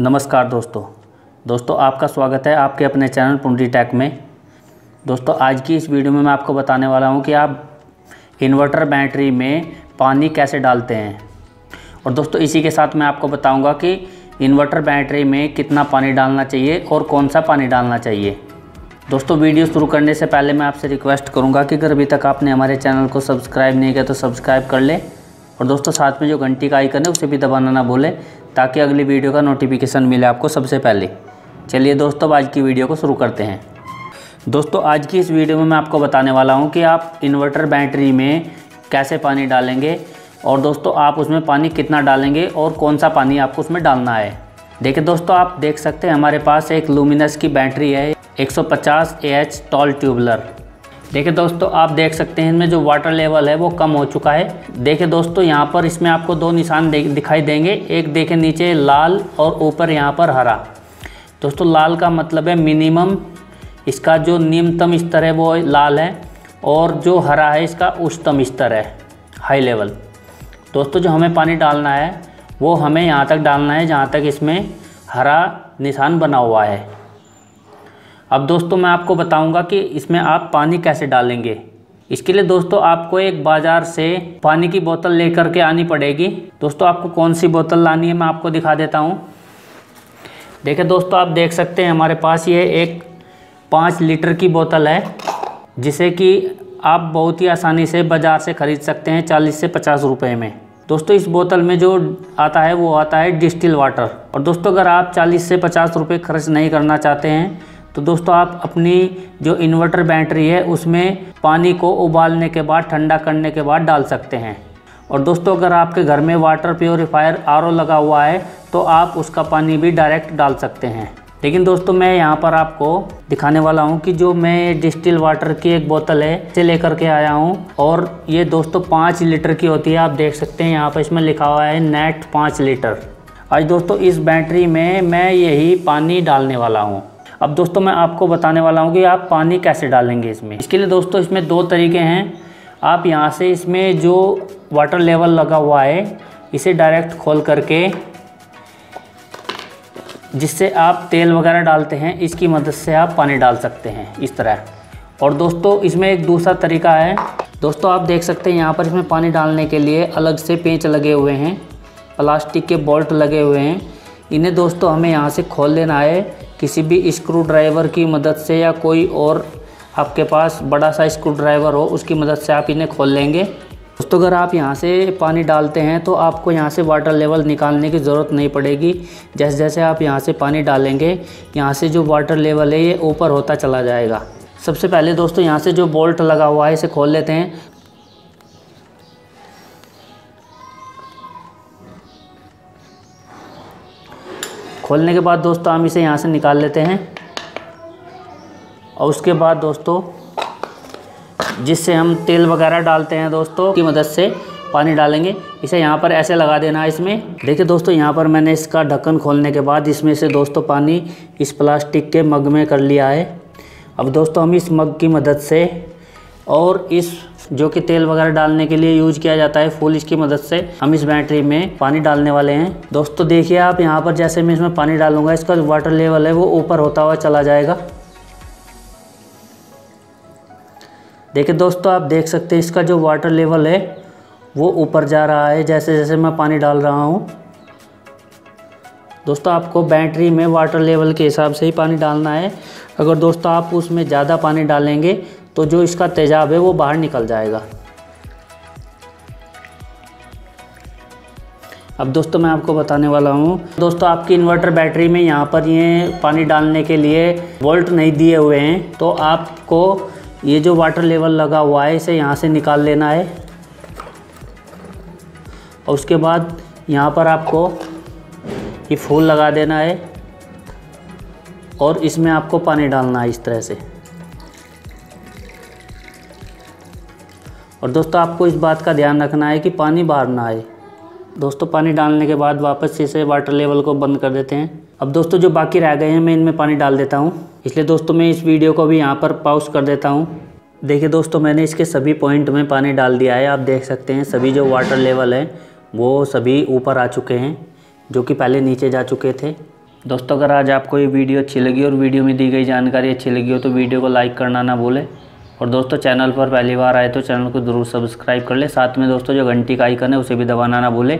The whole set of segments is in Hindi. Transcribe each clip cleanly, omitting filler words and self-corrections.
नमस्कार दोस्तों आपका स्वागत है आपके अपने चैनल पुंडीर टेक में। दोस्तों आज की इस वीडियो में मैं आपको बताने वाला हूं कि आप इन्वर्टर बैटरी में पानी कैसे डालते हैं। और दोस्तों इसी के साथ मैं आपको बताऊंगा कि इन्वर्टर बैटरी में कितना पानी डालना चाहिए और कौन सा पानी डालना चाहिए। दोस्तों वीडियो शुरू करने से पहले मैं आपसे रिक्वेस्ट करूँगा कि अगर अभी तक आपने हमारे चैनल को सब्सक्राइब नहीं किया तो सब्सक्राइब कर लें। और दोस्तों साथ में जो घंटी का आइकन है उसे भी दबाना ना भूलें ताकि अगली वीडियो का नोटिफिकेशन मिले आपको सबसे पहले। चलिए दोस्तों आज की वीडियो को शुरू करते हैं। दोस्तों आज की इस वीडियो में मैं आपको बताने वाला हूं कि आप इन्वर्टर बैटरी में कैसे पानी डालेंगे और दोस्तों आप उसमें पानी कितना डालेंगे और कौन सा पानी आपको उसमें डालना है। देखिए दोस्तों आप देख सकते हैं हमारे पास एक लुमिनस की बैटरी है 150 Ah टॉल ट्यूबुलर। देखिए दोस्तों आप देख सकते हैं इनमें जो वाटर लेवल है वो कम हो चुका है। देखिए दोस्तों यहाँ पर इसमें आपको दो निशान दिखाई देंगे, एक देखें नीचे लाल और ऊपर यहाँ पर हरा। दोस्तों लाल का मतलब है मिनिमम, इसका जो निम्नतम स्तर है वो लाल है, और जो हरा है इसका उच्चतम स्तर है हाई लेवल। दोस्तों जो हमें पानी डालना है वो हमें यहाँ तक डालना है जहाँ तक इसमें हरा निशान बना हुआ है। अब दोस्तों मैं आपको बताऊंगा कि इसमें आप पानी कैसे डालेंगे। इसके लिए दोस्तों आपको एक बाज़ार से पानी की बोतल लेकर के आनी पड़ेगी। दोस्तों आपको कौन सी बोतल लानी है मैं आपको दिखा देता हूं। देखिए दोस्तों आप देख सकते हैं हमारे पास ये एक 5 लीटर की बोतल है जिसे कि आप बहुत ही आसानी से बाज़ार से ख़रीद सकते हैं 40 से 50 रुपये में। दोस्तों इस बोतल में जो आता है वो आता है डिस्टिल वाटर। और दोस्तों अगर आप 40 से 50 रुपये खर्च नहीं करना चाहते हैं तो दोस्तों आप अपनी जो इन्वर्टर बैटरी है उसमें पानी को उबालने के बाद ठंडा करने के बाद डाल सकते हैं। और दोस्तों अगर आपके घर में वाटर प्योरीफायर RO लगा हुआ है तो आप उसका पानी भी डायरेक्ट डाल सकते हैं। लेकिन दोस्तों मैं यहाँ पर आपको दिखाने वाला हूँ कि जो मैं डिस्टिल वाटर की एक बोतल है इसे लेकर के आया हूँ और ये दोस्तों 5 लीटर की होती है। आप देख सकते हैं यहाँ पर इसमें लिखा हुआ है नेट 5 लीटर। आज दोस्तों इस बैटरी में मैं यही पानी डालने वाला हूँ। अब दोस्तों मैं आपको बताने वाला हूँ कि आप पानी कैसे डालेंगे इसमें। इसके लिए दोस्तों इसमें 2 तरीके हैं। आप यहाँ से इसमें जो वाटर लेवल लगा हुआ है इसे डायरेक्ट खोल करके जिससे आप तेल वगैरह डालते हैं इसकी मदद से आप पानी डाल सकते हैं इस तरह। और दोस्तों इसमें एक दूसरा तरीका है। दोस्तों आप देख सकते हैं यहाँ पर इसमें पानी डालने के लिए अलग से पेंच लगे हुए हैं, प्लास्टिक के बोल्ट लगे हुए हैं। इन्हें दोस्तों हमें यहाँ से खोल लेना है किसी भी स्क्रू ड्राइवर की मदद से, या कोई और आपके पास बड़ा सा स्क्रू ड्राइवर हो उसकी मदद से आप इन्हें खोल लेंगे। दोस्तों अगर आप यहाँ से पानी डालते हैं तो आपको यहाँ से वाटर लेवल निकालने की ज़रूरत नहीं पड़ेगी। जैसे जैसे आप यहाँ से पानी डालेंगे यहाँ से जो वाटर लेवल है ये ऊपर होता चला जाएगा। सबसे पहले दोस्तों यहाँ से जो बोल्ट लगा हुआ है इसे खोल लेते हैं। खोलने के बाद दोस्तों हम इसे यहाँ से निकाल लेते हैं। और उसके बाद दोस्तों जिससे हम तेल वगैरह डालते हैं दोस्तों की मदद से पानी डालेंगे। इसे यहाँ पर ऐसे लगा देना है इसमें। देखिए दोस्तों यहाँ पर मैंने इसका ढक्कन खोलने के बाद इसमें से दोस्तों पानी इस प्लास्टिक के मग में कर लिया है। अब दोस्तों हम इस मग की मदद से और इस जो कि तेल वगैरह डालने के लिए यूज़ किया जाता है फूल, इसकी मदद से हम इस बैटरी में पानी डालने वाले हैं। दोस्तों देखिए आप यहाँ पर जैसे मैं इसमें पानी डालूंगा इसका जो वाटर लेवल है वो ऊपर होता हुआ चला जाएगा। देखिए दोस्तों आप देख सकते हैं इसका जो वाटर लेवल है वो ऊपर जा रहा है जैसे जैसे मैं पानी डाल रहा हूँ। दोस्तों आपको बैटरी में वाटर लेवल के हिसाब से ही पानी डालना है। अगर दोस्तों आप उसमें ज़्यादा पानी डालेंगे तो जो इसका तेजाब है वो बाहर निकल जाएगा। अब दोस्तों मैं आपको बताने वाला हूँ। दोस्तों आपकी इन्वर्टर बैटरी में यहाँ पर ये पानी डालने के लिए बोल्ट नहीं दिए हुए हैं तो आपको ये जो वाटर लेवल लगा हुआ है इसे यहाँ से निकाल लेना है। और उसके बाद यहाँ पर आपको ये फूल लगा देना है और इसमें आपको पानी डालना है इस तरह से। और दोस्तों आपको इस बात का ध्यान रखना है कि पानी बाहर ना आए। दोस्तों पानी डालने के बाद वापस से वाटर लेवल को बंद कर देते हैं। अब दोस्तों जो बाकी रह गए हैं मैं इनमें पानी डाल देता हूं, इसलिए दोस्तों मैं इस वीडियो को भी यहाँ पर पॉज कर देता हूं। देखिए दोस्तों मैंने इसके सभी पॉइंट में पानी डाल दिया है। आप देख सकते हैं सभी जो वाटर लेवल है वो सभी ऊपर आ चुके हैं जो कि पहले नीचे जा चुके थे। दोस्तों अगर आज आपको ये वीडियो अच्छी लगी और वीडियो में दी गई जानकारी अच्छी लगी हो तो वीडियो को लाइक करना ना भूलें। और दोस्तों चैनल पर पहली बार आए तो चैनल को ज़रूर सब्सक्राइब कर लें। साथ में दोस्तों जो घंटी का आइकन है उसे भी दबाना ना भूलें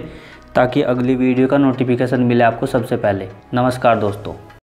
ताकि अगली वीडियो का नोटिफिकेशन मिले आपको सबसे पहले। नमस्कार दोस्तों।